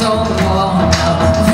don't wanna